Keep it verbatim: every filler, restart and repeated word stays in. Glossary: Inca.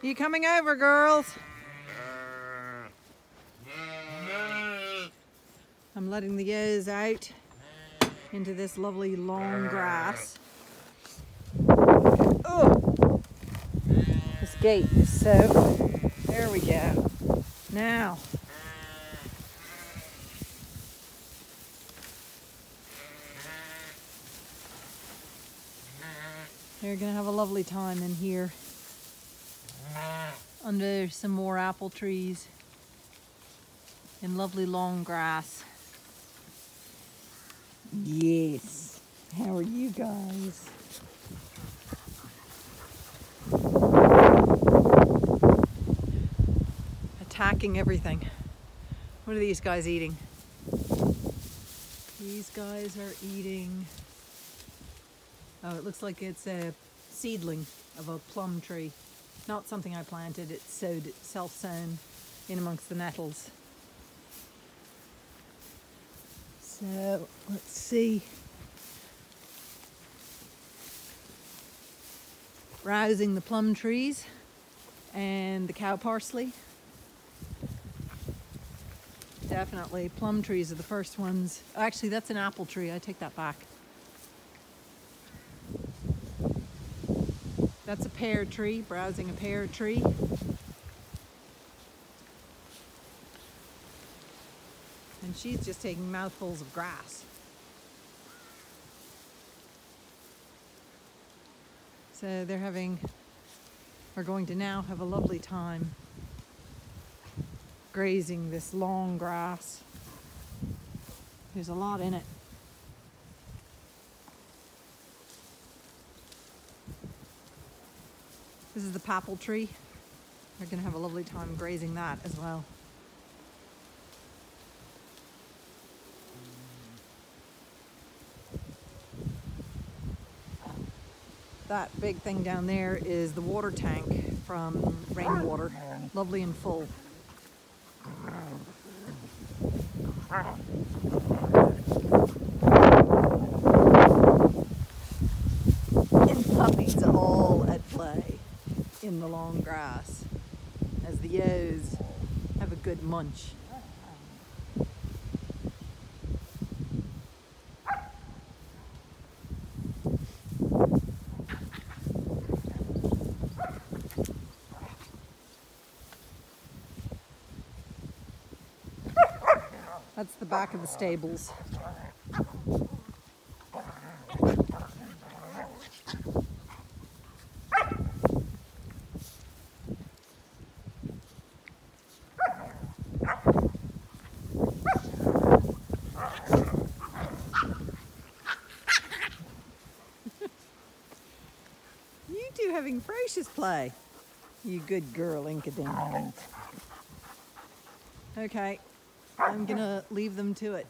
You coming over, girls? I'm letting the ewes out into this lovely long grass. Oh, this gate is so, there we go. Now, they're gonna have a lovely time in here under some more apple trees in lovely long grass. Yes. How are you guys? Attacking everything. What are these guys eating? These guys are eating... Oh, it looks like it's a seedling of a plum tree. Not something I planted, it sowed itself sown in amongst the nettles. So let's see. Rousing the plum trees and the cow parsley. Definitely plum trees are the first ones. Actually, that's an apple tree. I take that back. That's a pear tree, browsing a pear tree. And she's just taking mouthfuls of grass. So they're having, are going to now have a lovely time grazing this long grass. There's a lot in it. This is the papal tree. They're gonna have a lovely time grazing that as well. That big thing down there is the water tank from rainwater. Lovely and full. And puppies all at play in the long grass as the ewes have a good munch. That's the back of the stables. Having ferocious play. You good girl, Inca Ding. Okay, I'm gonna leave them to it.